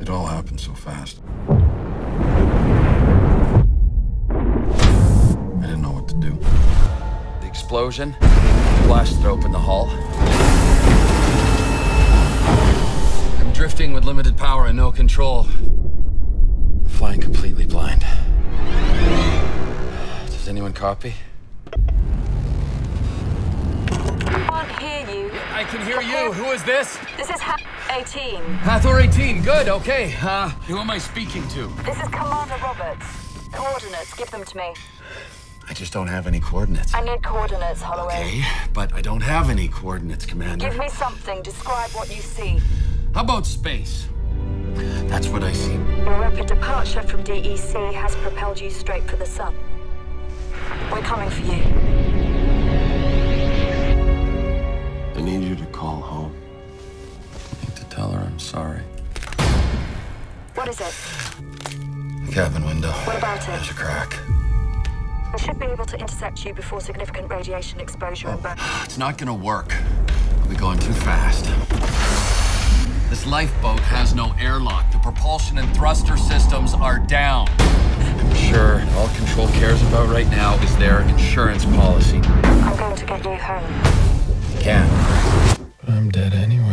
It all happened so fast. I didn't know what to do. The explosion blasted open the hull. I'm drifting with limited power and no control. Flying completely blind. Does anyone copy? I can't hear you. I can hear you. Who is this? This is Hathor 18. Hathor 18. Good. Okay. Who am I speaking to? This is Commander Roberts. Coordinates. Give them to me. I just don't have any coordinates. I need coordinates, Holloway. Okay, but I don't have any coordinates, Commander. Give me something. Describe what you see. How about space? That's what I see. Your rapid departure from DEC has propelled you straight for the sun. We're coming for you. I need you to call home. I need to tell her I'm sorry. What is it? The cabin window. What about it? There's a crack. I should be able to intercept you before significant radiation exposure and burn. It's not gonna work. I'll be going too fast. This lifeboat has no airlock. The propulsion and thruster systems are down. I'm sure all Control cares about right now is their insurance policy. I'm going to get you home. You can. But I'm dead anyway.